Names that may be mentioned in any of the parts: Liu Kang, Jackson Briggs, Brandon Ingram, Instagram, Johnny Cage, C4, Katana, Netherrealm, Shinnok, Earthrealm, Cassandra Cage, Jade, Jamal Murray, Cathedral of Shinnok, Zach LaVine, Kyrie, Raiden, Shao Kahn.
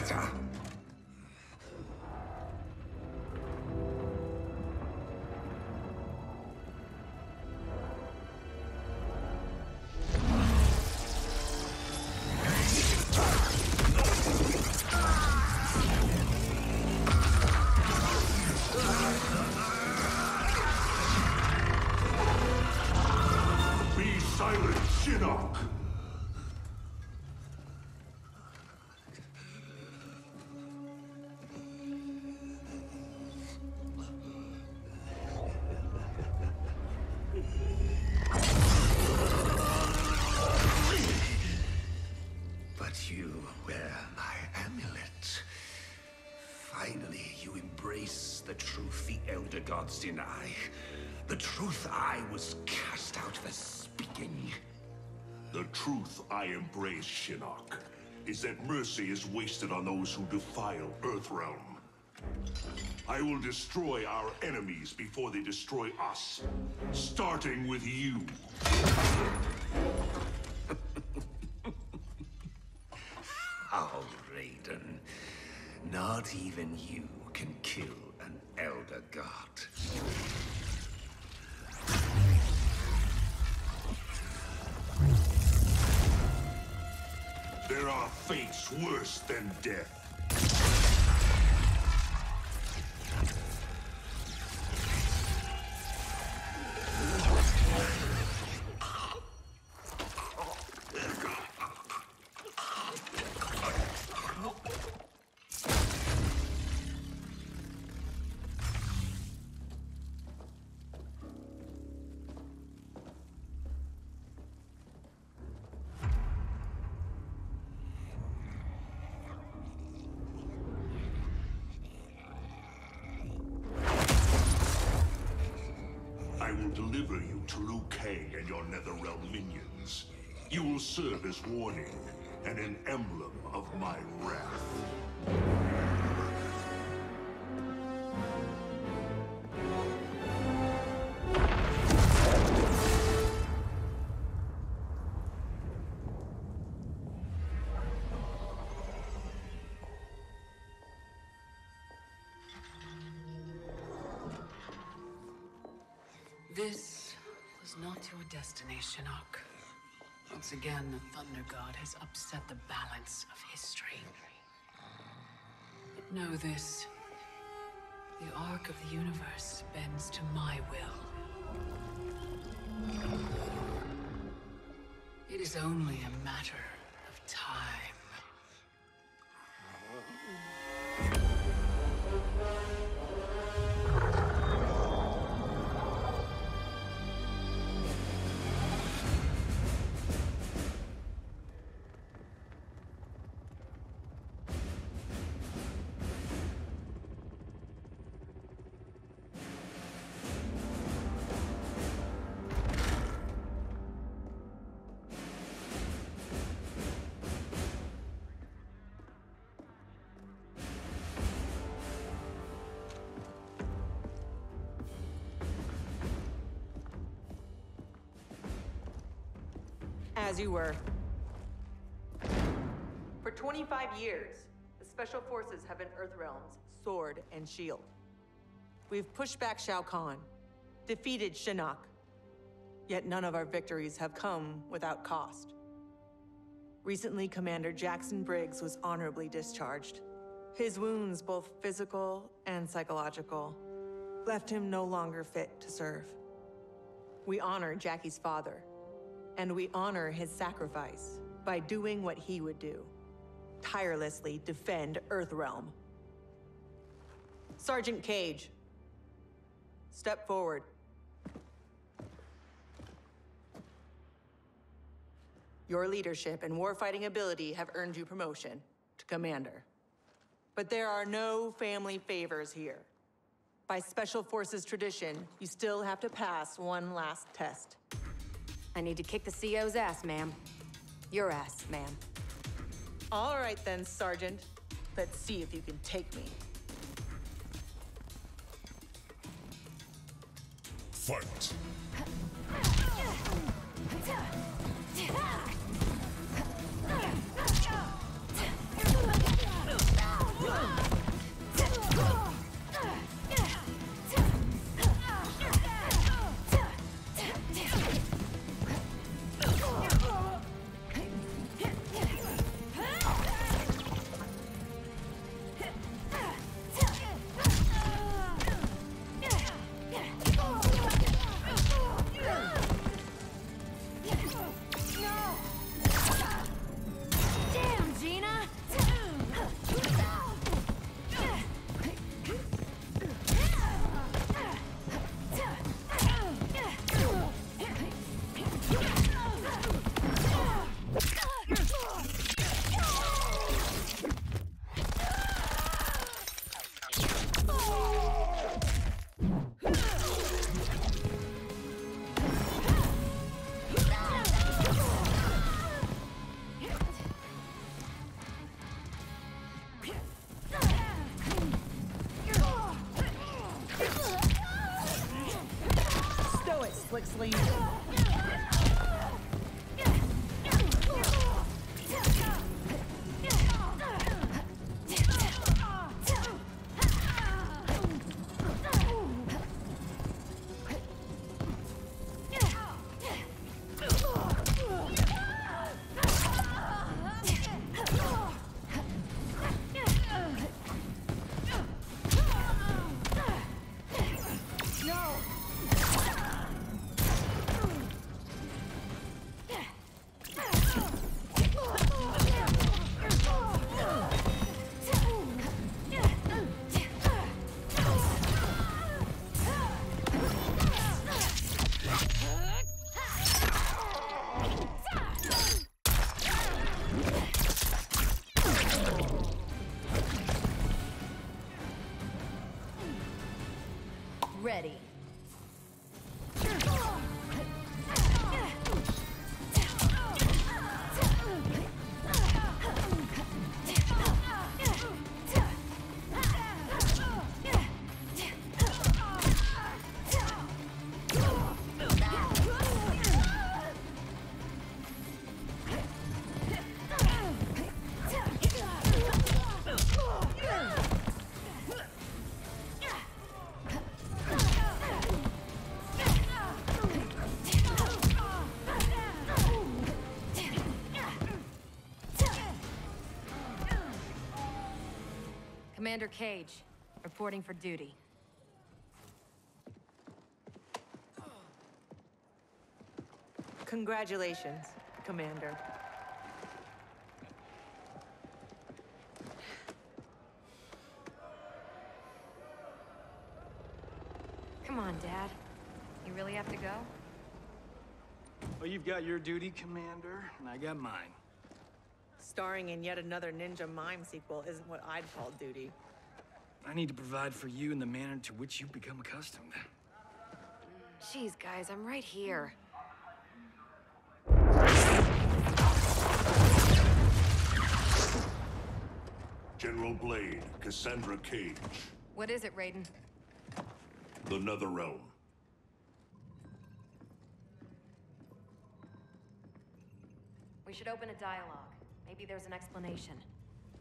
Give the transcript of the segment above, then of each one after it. weiter. Deny the truth I was cast out for speaking. The truth I embrace, Shinnok, is that mercy is wasted on those who defile Earthrealm. I will destroy our enemies before they destroy us, starting with you. How, Raiden, not even you can kill an Elder God. There are fates worse than death. Deliver you to Liu Kang and your Netherrealm minions. You will serve as warning and an emblem of my wrath. This was not your destiny, Shinnok. Once again, the Thunder God has upset the balance of history. But know this. The arc of the universe bends to my will. It is only a matter of time. As you were. For 25 years, the Special Forces have been Earthrealm's sword and shield. We've pushed back Shao Kahn, defeated Shinnok, yet none of our victories have come without cost. Recently, Commander Jackson Briggs was honorably discharged. His wounds, both physical and psychological, left him no longer fit to serve. We honor Jackie's father, and we honor his sacrifice by doing what he would do, tirelessly defend Earthrealm. Sergeant Cage, step forward. Your leadership and warfighting ability have earned you promotion to commander. But there are no family favors here. By Special Forces tradition, you still have to pass one last test. I need to kick the CO's ass, ma'am. Your ass, ma'am. All right then, Sergeant. Let's see if you can take me. Fight. please? Commander Cage, reporting for duty. Congratulations, Commander. Come on, Dad. You really have to go? Well, you've got your duty, Commander, and I got mine. Starring in yet another Ninja Mime sequel isn't what I'd call duty. I need to provide for you in the manner to which you've become accustomed. Jeez, guys, I'm right here. General Blade, Cassandra Cage. What is it, Raiden? The Netherrealm. We should open a dialogue. Maybe there's an explanation.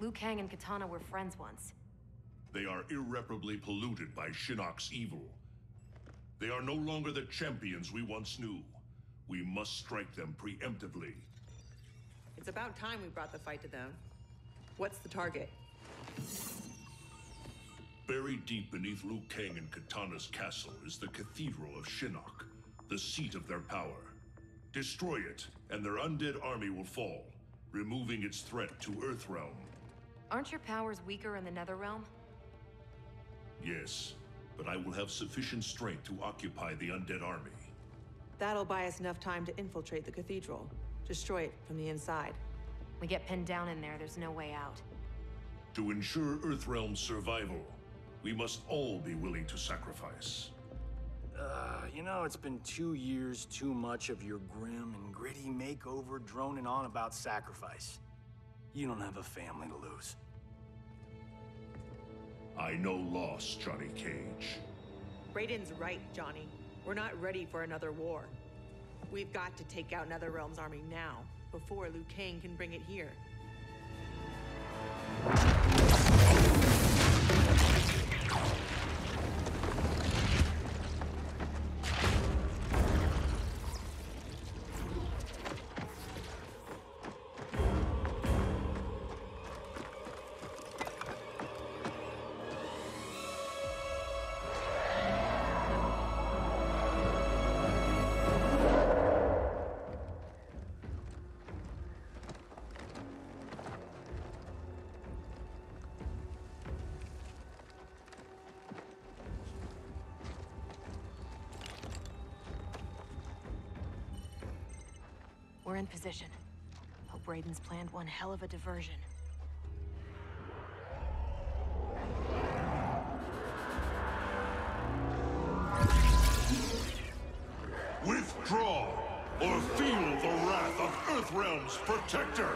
Liu Kang and Katana were friends once. They are irreparably polluted by Shinnok's evil. They are no longer the champions we once knew. We must strike them preemptively. It's about time we brought the fight to them. What's the target? Buried deep beneath Liu Kang and Katana's castle is the Cathedral of Shinnok, the seat of their power. Destroy it, and their undead army will fall, removing its threat to Earthrealm. Aren't your powers weaker in the Netherrealm? Yes, but I will have sufficient strength to occupy the undead army. That'll buy us enough time to infiltrate the cathedral. Destroy it from the inside. We get pinned down in there, there's no way out. To ensure Earthrealm's survival, we must all be willing to sacrifice. You know, it's been 2 years too much of your grim and gritty makeover droning on about sacrifice. You don't have a family to lose. I know loss, Johnny Cage. Raiden's right, Johnny. We're not ready for another war. We've got to take out Netherrealm's army now, before Liu Kang can bring it here. We're in position. Hope Raiden's planned one hell of a diversion. Withdraw, or feel the wrath of Earthrealm's protector!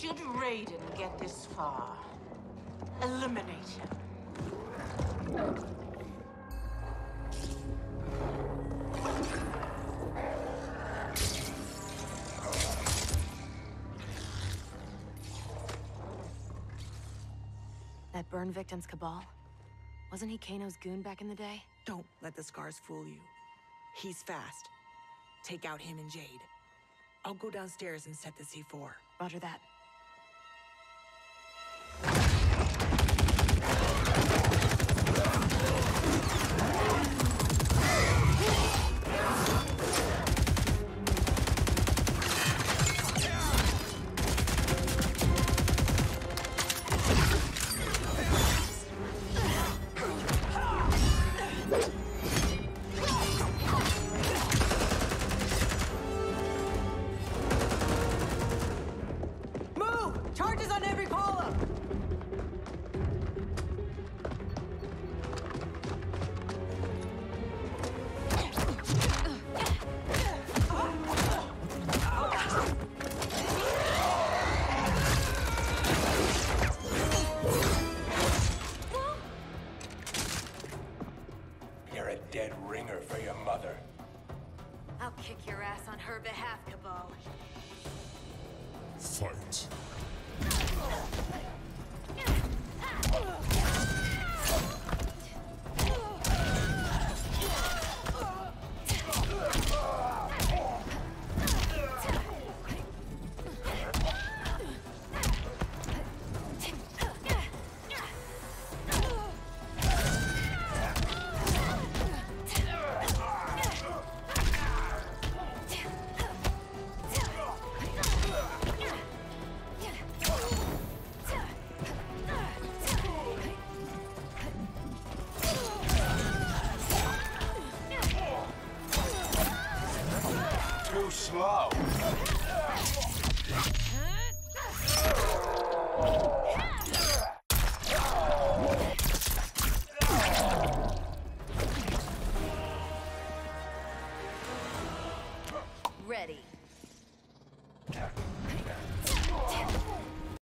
Should Raiden get this far, eliminate him. That burn victim's cabal? Wasn't he Kano's goon back in the day? Don't let the scars fool you. He's fast. Take out him and Jade. I'll go downstairs and set the C4. Roger that. Ready.